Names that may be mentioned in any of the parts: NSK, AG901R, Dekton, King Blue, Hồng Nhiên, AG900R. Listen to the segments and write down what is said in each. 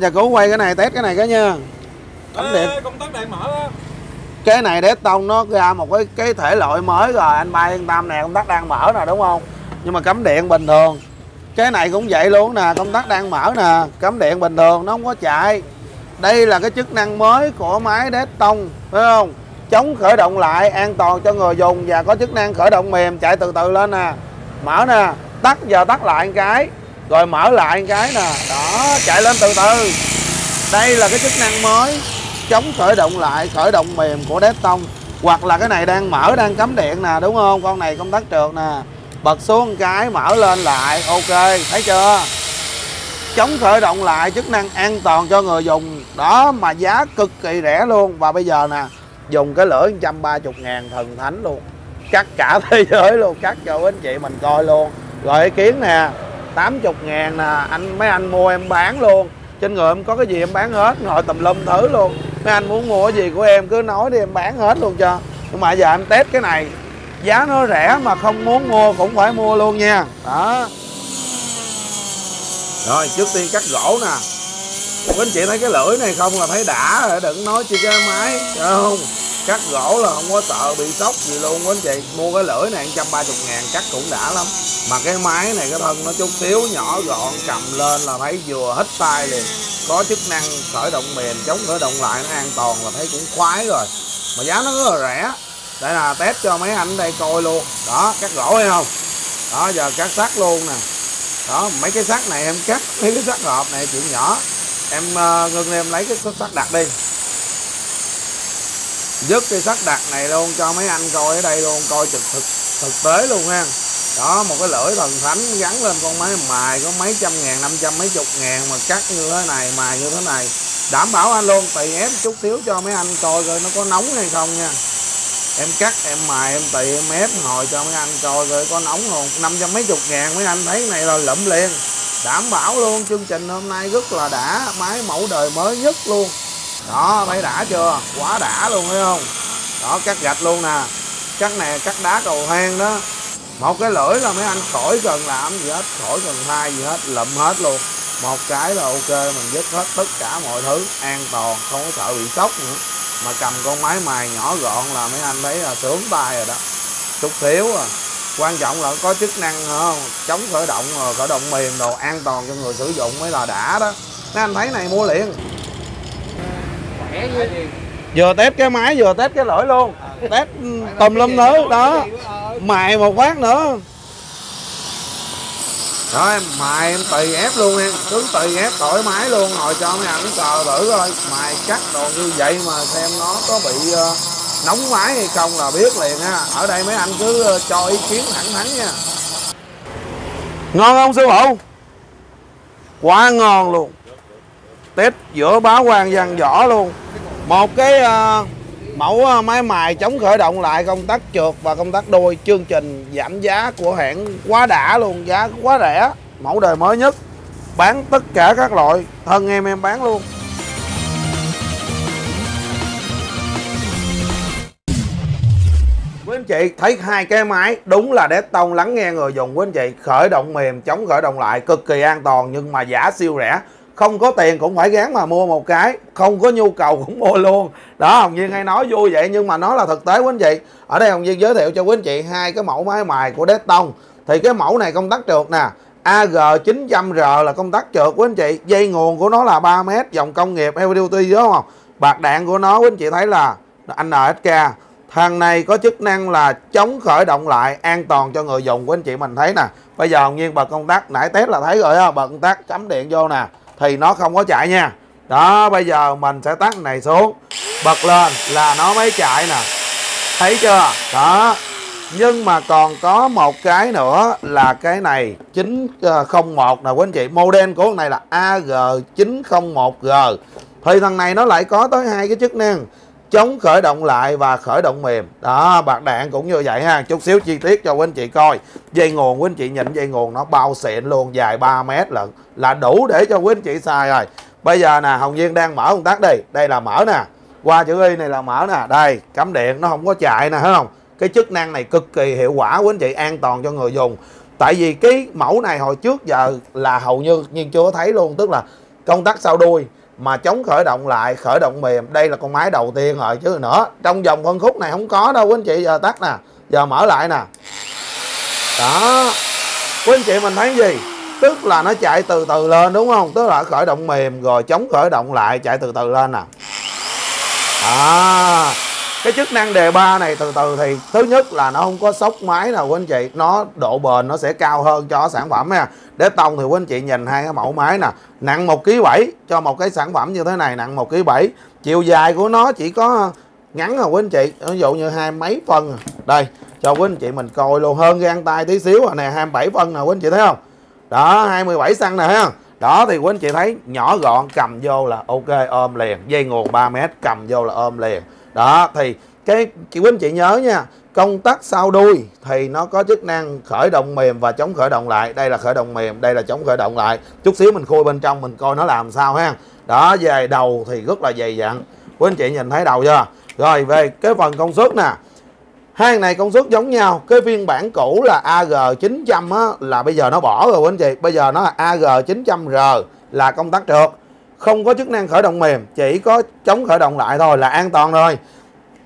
Giờ Cú quay cái này, test cái này cái nha. Công tắc đèn mở đó. Cái này Dekton nó ra một cái thể loại mới rồi, anh Bay yên tâm nè, công tắc đang mở nè đúng không? Nhưng mà cắm điện bình thường. Cái này cũng vậy luôn nè, công tắc đang mở nè, cắm điện bình thường, nó không có chạy. Đây là cái chức năng mới của máy Dekton, phải không? Chống khởi động lại, an toàn cho người dùng và có chức năng khởi động mềm, chạy từ từ lên nè. Mở nè, tắt giờ tắt lại một cái, rồi mở lại một cái nè, đó, chạy lên từ từ. Đây là cái chức năng mới chống khởi động lại, khởi động mềm của Dekton. Hoặc là cái này đang mở, đang cắm điện nè, đúng không? Con này công tắc trượt nè, bật xuống một cái, mở lên lại, ok, thấy chưa? Chống khởi động lại, chức năng an toàn cho người dùng. Đó, mà giá cực kỳ rẻ luôn. Và bây giờ nè, dùng cái lưỡi 130.000 thần thánh luôn, cắt cả thế giới luôn, cắt cho anh chị mình coi luôn. Rồi ý kiến nè, 80.000 nè, mấy anh mua em bán luôn. Trên người em có cái gì em bán hết, ngồi tùm lum thử luôn. Mấy anh muốn mua cái gì của em cứ nói đi, em bán hết luôn cho. Nhưng mà giờ em test cái này, giá nó rẻ mà không muốn mua cũng phải mua luôn nha. Đó. Rồi trước tiên cắt gỗ nè. Quý anh chị thấy cái lưỡi này không là thấy đã rồi, đừng nói chi cái máy, hiểu không? Cắt gỗ là không có sợ bị sốc gì luôn quý anh chị. Mua cái lưỡi này 130.000 cắt cũng đã lắm. Mà cái máy này cái thân nó chút xíu nhỏ gọn, cầm lên là thấy vừa hết tay liền. Có chức năng khởi động mềm, chống khởi động lại, nó an toàn là thấy cũng khoái rồi. Mà giá nó rất là rẻ. Đây là test cho mấy anh đây coi luôn. Đó, cắt gỗ hay không? Đó, giờ cắt sắt luôn nè. Đó, mấy cái sắt này em cắt, mấy cái sắt hộp này chuyện nhỏ. Em ngưng em lấy cái sắt đặt đi, dứt cái sắt đặt này luôn cho mấy anh coi ở đây luôn, coi thực tế luôn ha. Đó, một cái lưỡi thần thánh gắn lên con máy mài có mấy trăm ngàn, 500 mấy chục ngàn mà cắt như thế này, mài như thế này, đảm bảo anh luôn. Tùy ép chút xíu cho mấy anh coi coi nó có nóng hay không nha. Em cắt em mài em tùy em ép hồi cho mấy anh coi coi có nóng không. 500 mấy chục ngàn mấy anh thấy cái này là lụm liền, đảm bảo luôn. Chương trình hôm nay rất là đã, máy mẫu đời mới nhất luôn. Đó, thấy đã chưa, quá đã luôn, thấy không? Đó, cắt gạch luôn nè, cắt nè, cắt đá cầu thang đó. Một cái lưỡi là mấy anh khỏi cần làm gì hết, khỏi cần thay gì hết, lụm hết luôn. Một cái là ok, mình dứt hết tất cả mọi thứ, an toàn, không có sợ bị sốc nữa. Mà cầm con máy mài nhỏ gọn là mấy anh thấy là sướng tay rồi đó, chút xíu à. Quan trọng là có chức năng chống khởi động mềm, đồ an toàn cho người sử dụng mới là đã đó. Mấy anh thấy này mua liền. Vừa test cái máy vừa test cái lưỡi luôn, test tùm lum nữa đó, mài một phát nữa. Đó, em mài em tùy ép luôn em, cứ tùy ép thoải mái luôn. Hồi cho mấy ảnh cờ thử coi, mài cắt đồ như vậy mà xem nó có bị nóng máy hay không là biết liền ha. Ở đây mấy anh cứ cho ý kiến thẳng thắn nha. Ngon không sư phụ? Quá ngon luôn. Test giữa báo quan văn võ luôn. Một cái mẫu máy mài chống khởi động lại, công tắc trượt và công tắc đôi. Chương trình giảm giá của hãng quá đã luôn, giá quá rẻ, mẫu đời mới nhất. Bán tất cả các loại, thân em bán luôn. Quý anh chị thấy hai cái máy đúng là Dekton lắng nghe người dùng quý anh chị. Khởi động mềm, chống khởi động lại, cực kỳ an toàn nhưng mà giá siêu rẻ. Không có tiền cũng phải gán mà mua một cái, không có nhu cầu cũng mua luôn. Đó, Hồng Nhiên hay nói vui vậy nhưng mà nó là thực tế quý anh chị. Ở đây Hồng Nhiên giới thiệu cho quý anh chị hai cái mẫu máy mài của Dekton. Thì cái mẫu này công tắc trượt nè, AG900R là công tắc trượt quý anh chị. Dây nguồn của nó là 3m, dòng công nghiệp heavy duty đúng không? Bạc đạn của nó quý anh chị thấy là NSK. Thằng này có chức năng là chống khởi động lại, an toàn cho người dùng của anh chị mình thấy nè. Bây giờ Hồng Nhiên bật công tắc, nãy test là thấy rồi á, bật công tắc cắm điện vô nè thì nó không có chạy nha. Đó, bây giờ mình sẽ tắt này xuống, bật lên là nó mới chạy nè, thấy chưa? Đó, nhưng mà còn có một cái nữa là cái này 901 nè quý anh chị. Model của con này là AG901R. Thì thằng này nó lại có tới hai cái chức năng chống khởi động lại và khởi động mềm. Đó, bạc đạn cũng như vậy ha. Chút xíu chi tiết cho quý anh chị coi. Dây nguồn quý anh chị nhìn, dây nguồn nó bao xịn luôn, dài 3m lận là đủ để cho quý anh chị xài rồi. Bây giờ nè, Hồng Nhiên đang mở công tắc đi. Đây là mở nè, qua chữ Y này là mở nè. Đây, cắm điện nó không có chạy nè, thấy không? Cái chức năng này cực kỳ hiệu quả quý anh chị, an toàn cho người dùng. Tại vì cái mẫu này hồi trước giờ là hầu như nhưng chưa thấy luôn, tức là công tắc sau đuôi mà chống khởi động lại, khởi động mềm. Đây là con máy đầu tiên rồi chứ nữa. Trong vòng phân khúc này không có đâu quý anh chị. Giờ tắt nè, giờ mở lại nè. Đó, quý anh chị mình thấy gì? Tức là nó chạy từ từ lên đúng không? Tức là khởi động mềm rồi chống khởi động lại, chạy từ từ lên nè. À, cái chức năng đề 3 này từ từ thì thứ nhất là nó không có sốc máy nào quý anh chị, nó độ bền nó sẽ cao hơn cho sản phẩm nha. Để tông thì quý anh chị nhìn hai cái mẫu máy nè, nặng 1,7 kg cho một cái sản phẩm như thế này, nặng 1,7 kg. Chiều dài của nó chỉ có ngắn rồi quý anh chị, ví dụ như hai mấy phân. Đây, cho quý anh chị mình coi luôn, hơn gan tay tí xíu nè, 27 phân nè quý anh chị thấy không? Đó, 27 xăng nè ha. Đó thì quý anh chị thấy nhỏ gọn, cầm vô là ok, ôm liền, dây nguồn 3 m, cầm vô là ôm liền. Đó thì cái quý anh chị nhớ nha, công tắc sau đuôi thì nó có chức năng khởi động mềm và chống khởi động lại. Đây là khởi động mềm, đây là chống khởi động lại. Chút xíu mình khui bên trong mình coi nó làm sao ha. Đó, về đầu thì rất là dày dặn. Quý anh chị nhìn thấy đầu chưa? Rồi về cái phần công suất nè. Hai này công suất giống nhau. Cái phiên bản cũ là AG900 á, là bây giờ nó bỏ rồi quý anh chị. Bây giờ nó là AG900R, là công tắc trượt, không có chức năng khởi động mềm, chỉ có chống khởi động lại thôi là an toàn rồi.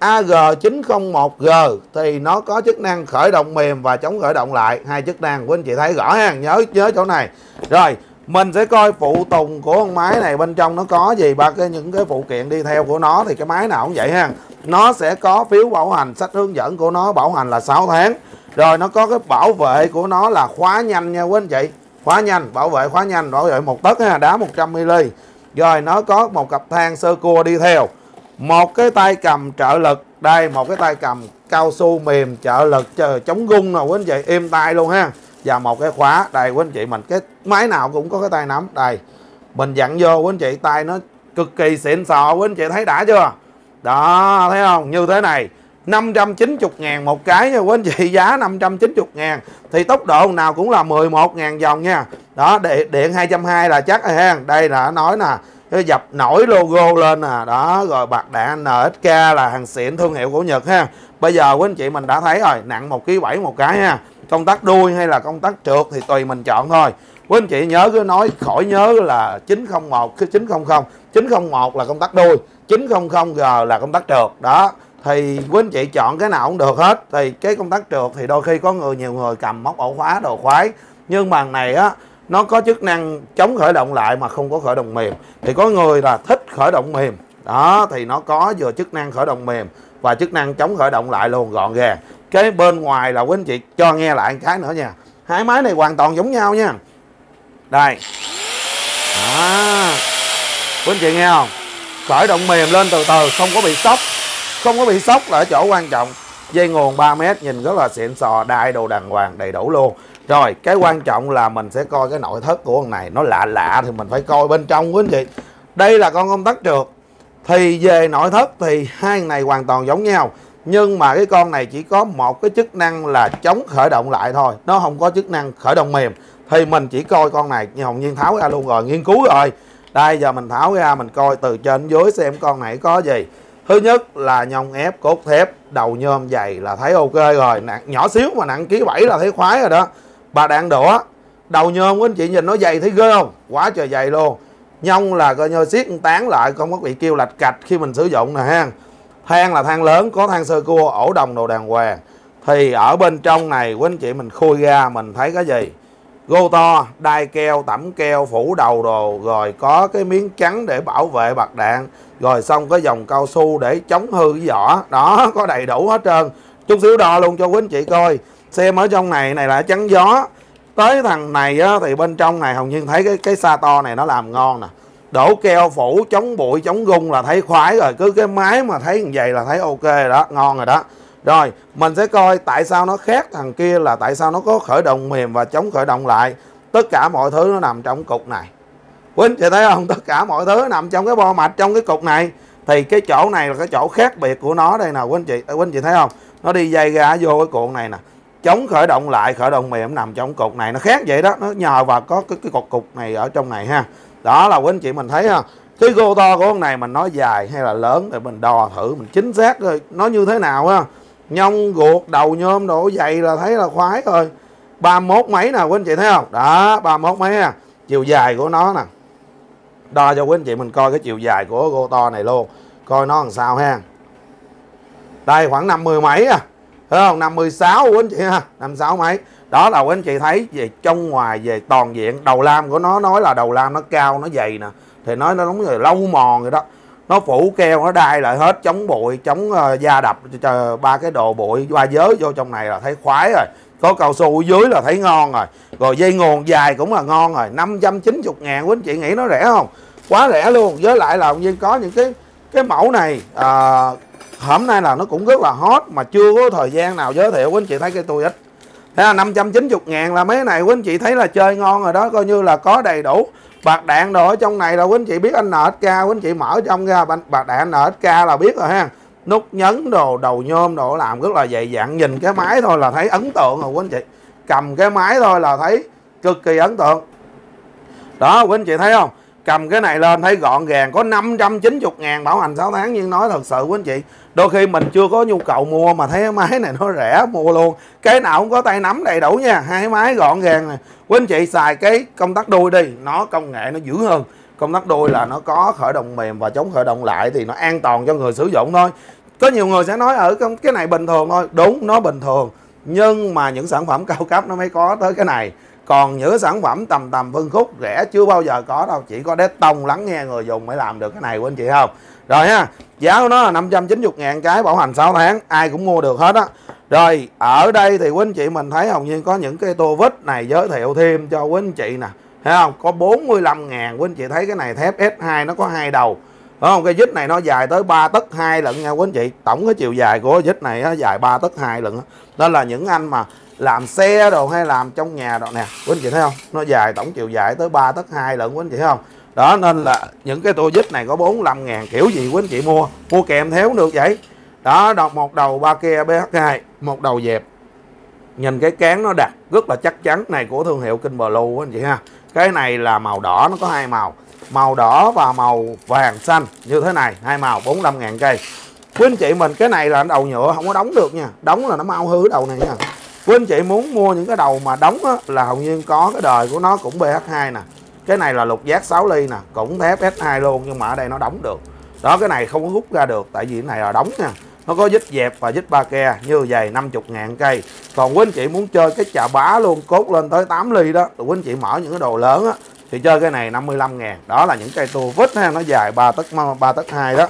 AG901R thì nó có chức năng khởi động mềm và chống khởi động lại, hai chức năng quý anh chị thấy rõ ha, nhớ chỗ này. Rồi mình sẽ coi phụ tùng của con máy này bên trong nó có gì, ba cái những cái phụ kiện đi theo của nó. Thì cái máy nào cũng vậy ha, nó sẽ có phiếu bảo hành, sách hướng dẫn của nó, bảo hành là 6 tháng. Rồi nó có cái bảo vệ của nó là khóa nhanh nha quý anh chị, khóa nhanh, bảo vệ khóa nhanh, bảo vệ 1 tấc ha, đá 100 mm. Rồi nó có một cặp thang sơ cua đi theo, một cái tay cầm trợ lực, đây một cái tay cầm cao su mềm trợ lực chống rung nè quý anh chị, êm tay luôn ha. Và một cái khóa, đây quý anh chị mình, cái máy nào cũng có cái tay nắm, đây mình dặn vô quý anh chị, tay nó cực kỳ xịn sò quý anh chị thấy đã chưa? Đó, thấy không? Như thế này 590.000 một cái nha quý anh chị, giá 590.000. Thì tốc độ nào cũng là 11.000 vòng nha. Đó, điện 220 là chắc rồi ha. Đây là nói nè, cái dập nổi logo lên nè. Đó, rồi bạc đạn NSK là hàng xịn thương hiệu của Nhật ha. Bây giờ quý anh chị mình đã thấy rồi, nặng 1,7 kg một cái ha. Công tắc đuôi hay là công tắc trượt thì tùy mình chọn thôi. Quý anh chị nhớ cứ nói, khỏi nhớ là 901, 900, 901 là công tắc đuôi, 900G là công tắc trượt. Đó, thì quý anh chị chọn cái nào cũng được hết. Thì cái công tắc trượt thì đôi khi có nhiều người cầm móc ổ khóa đồ khoái. Nhưng mà này á, nó có chức năng chống khởi động lại mà không có khởi động mềm. Thì có người là thích khởi động mềm. Đó, thì nó có vừa chức năng khởi động mềm và chức năng chống khởi động lại luôn, gọn gàng. Cái bên ngoài là quý anh chị cho nghe lại một cái nữa nha, hai máy này hoàn toàn giống nhau nha. Đây đó, quý anh chị nghe không? Khởi động mềm lên từ từ, không có bị sốc. Không có bị sốc là ở chỗ quan trọng. Dây nguồn 3 m, nhìn rất là xịn sò, đai đồ đàng hoàng đầy đủ luôn. Rồi cái quan trọng là mình sẽ coi cái nội thất của con này. Nó lạ lạ thì mình phải coi bên trong quý anh chị. Đây là con công tắc trượt. Thì về nội thất thì hai này hoàn toàn giống nhau, nhưng mà cái con này chỉ có một cái chức năng là chống khởi động lại thôi, nó không có chức năng khởi động mềm. Thì mình chỉ coi con này, như Hồng Nhiên tháo ra luôn rồi, nghiên cứu rồi. Đây giờ mình tháo ra mình coi từ trên dưới xem con này có gì. Thứ nhất là nhông ép cốt thép, đầu nhôm dày là thấy ok rồi, nhỏ xíu mà nặng 1,7 kg là thấy khoái rồi đó. Bà đạn đũa, đầu nhôm quý anh chị nhìn nó dày thấy ghê không? Quá trời dày luôn. Nhông là coi như siết tán lại, không có bị kêu lạch cạch khi mình sử dụng nè ha. Than là than lớn, có than sơ cua, ổ đồng đồ đàng hoàng. Thì ở bên trong này quý anh chị mình khui ra mình thấy cái gì? Gô to, đai keo, tẩm keo, phủ đầu đồ. Rồi có cái miếng trắng để bảo vệ bạc đạn. Rồi xong cái dòng cao su để chống hư cái vỏ. Đó, có đầy đủ hết trơn. Chút xíu đo luôn cho quý anh chị coi. Xem ở trong này là chắn gió. Tới thằng này á, thì bên trong này Hồng Nhiên thấy cái sa to này nó làm ngon nè. Đổ keo phủ, chống bụi, chống rung là thấy khoái rồi. Cứ cái máy mà thấy như vậy là thấy ok rồi đó, ngon rồi đó. Rồi mình sẽ coi tại sao nó khác thằng kia, là tại sao nó có khởi động mềm và chống khởi động lại. Tất cả mọi thứ nó nằm trong cục này. Quý anh chị thấy không? Tất cả mọi thứ nằm trong cái bo mạch, trong cái cục này. Thì cái chỗ này là cái chỗ khác biệt của nó đây nè quý anh chị. Quý anh chị thấy không? Nó đi dây ra vô cái cuộn này nè. Chống khởi động lại, khởi động mềm nằm trong cục này. Nó khác vậy đó. Nó nhờ vào có cái cục này ở trong này ha. Đó là quý anh chị mình thấy ha. Cái gô to của con này mình nói dài hay là lớn để mình đo thử, mình chính xác rồi nó như thế nào ha. Nhông ruột, đầu nhôm đổ dày là thấy là khoái rồi. 31 mấy nè quý anh chị thấy không? Đó, 31 mấy ha. Chiều dài của nó nè, đo cho quý anh chị mình coi cái chiều dài của gô to này luôn, coi nó làm sao ha. Đây khoảng 50 mấy à, thấy không, 56 quý anh chị ha, 56 mấy. Đó là quý anh chị thấy về trong ngoài, về toàn diện. Đầu lam của nó, nói là đầu lam nó cao, nó dày nè, thì nó đúng là lâu mòn rồi đó. Nó phủ keo, nó đai lại hết, chống bụi, chống da đập, ba cái đồ bụi qua giới vô trong này là thấy khoái rồi. Có cao su ở dưới là thấy ngon rồi. Rồi dây nguồn dài cũng là ngon rồi, 590.000 quý anh chị nghĩ nó rẻ không? Quá rẻ luôn. Với lại là Hồng Nhiên có những cái mẫu này hôm nay là nó cũng rất là hot mà chưa có thời gian nào giới thiệu. Quý anh chị thấy cái tôi ít, thế là 590.000 là mấy cái này quý anh chị thấy là chơi ngon rồi đó, coi như là có đầy đủ bạc đạn đồ ở trong này. Là quý anh chị biết anh NSK, quý anh chị mở trong ra bạc đạn NSK là biết rồi ha. Nút nhấn đồ, đầu nhôm đồ làm rất là dày dặn. Nhìn cái máy thôi là thấy ấn tượng rồi quý anh chị, cầm cái máy thôi là thấy cực kỳ ấn tượng đó quý anh chị thấy không. Cầm cái này lên thấy gọn gàng, có 590.000 bảo hành 6 tháng. Nhưng nói thật sự quý anh chị, đôi khi mình chưa có nhu cầu mua mà thấy máy này nó rẻ mua luôn. Cái nào cũng có tay nắm đầy đủ nha, hai máy gọn gàng này. Quý anh chị xài cái công tắc đuôi đi, nó công nghệ nó dữ hơn. Công tắc đuôi là nó có khởi động mềm và chống khởi động lại thì nó an toàn cho người sử dụng thôi. Có nhiều người sẽ nói ở cái này bình thường thôi, đúng nó bình thường. Nhưng mà những sản phẩm cao cấp nó mới có tới cái này. Còn những sản phẩm tầm tầm phân khúc rẻ chưa bao giờ có đâu. Chỉ có Dekton lắng nghe người dùng mới làm được cái này của anh chị không. Rồi ha, giá của nó là 590.000 cái, bảo hành 6 tháng, ai cũng mua được hết á. Rồi ở đây thì quý anh chị mình thấy Hồng Nhiên có những cái tô vít này giới thiệu thêm cho quý anh chị nè, thấy không, có 45.000. Quý anh chị thấy cái này thép S2 nó có hai đầu, đúng không? Cái vít này nó dài tới 3,2 tấc lận nha quý anh chị. Tổng cái chiều dài của vít này nó dài 3,2 tấc lận. Đó là những anh mà làm xe đồ hay làm trong nhà đồ nè, quý anh chị thấy không, nó dài tổng chiều dài tới 3,2 tấc lận quý anh chị thấy không. Đó nên là những cái tô vít này có 45.000, kiểu gì quý anh chị mua kèm theo cũng được vậy. Đó, đọc một đầu ba kia BH2, một đầu dẹp. Nhìn cái cán nó đặt rất là chắc chắn này của thương hiệu King Blue quý anh chị ha. Cái này là màu đỏ, nó có hai màu, màu đỏ và màu vàng xanh như thế này, hai màu 45.000 cây. Quý anh chị mình cái này là đầu nhựa không có đóng được nha, đóng là nó mau hư đầu này nha. Quý anh chị muốn mua những cái đầu mà đóng á, là Hồng Nhiên có cái đời của nó cũng BH2 nè. Cái này là lục giác 6 ly nè, cũng thép S2 luôn nhưng mà ở đây nó đóng được. Đó, cái này không có rút ra được tại vì cái này là đóng nha. Nó có vít dẹp và vít ba ke như vậy, 50.000 cây. Còn quý anh chị muốn chơi cái chà bá luôn, cốt lên tới 8 ly đó, rồi quý anh chị mở những cái đồ lớn á thì chơi cái này 55.000. Đó là những cây tua vít ha, nó dài 3,2 tấc đó.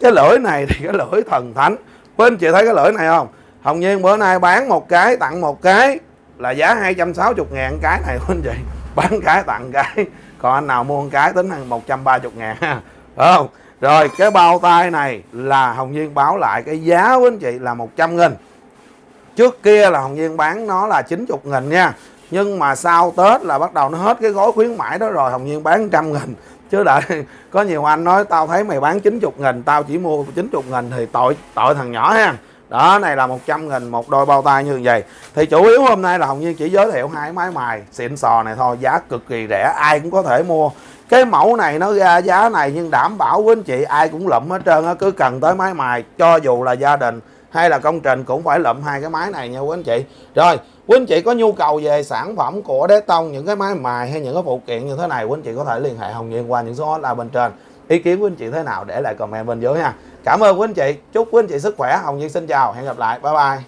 Cái lưỡi này thì cái lưỡi thần thánh. Quý anh chị thấy cái lưỡi này không? Hồng Nhiên bữa nay bán một cái tặng một cái là giá 260.000 cái này quý anh chị. Bán cái tặng cái, còn anh nào mua một cái tính hàng 130.000 ha. Phải không? Rồi cái bao tay này là Hồng Nhiên báo lại cái giá quý anh chị là 100.000. Trước kia là Hồng Nhiên bán nó là 90.000 nha. Nhưng mà sau Tết là bắt đầu nó hết cái gói khuyến mãi đó rồi, Hồng Nhiên bán 100.000. Chứ đợi có nhiều anh nói tao thấy mày bán 90.000, tao chỉ mua 90.000 thì tội thằng nhỏ ha. Đó, này là 100.000 một đôi bao tay như vậy. Thì chủ yếu hôm nay là Hồng Nhiên chỉ giới thiệu hai máy mài xịn sò này thôi, giá cực kỳ rẻ, ai cũng có thể mua. Cái mẫu này nó ra giá này nhưng đảm bảo quý anh chị ai cũng lụm hết trơn á, cứ cần tới máy mài cho dù là gia đình hay là công trình cũng phải lụm hai cái máy này nha quý anh chị. Rồi, quý anh chị có nhu cầu về sản phẩm của Dekton, những cái máy mài hay những cái phụ kiện như thế này, quý anh chị có thể liên hệ Hồng Nhiên qua những số hotline bên trên. Ý kiến quý anh chị thế nào để lại comment bên dưới ha. Cảm ơn quý anh chị, chúc quý anh chị sức khỏe. Hồng Nhiên xin chào, hẹn gặp lại, bye bye.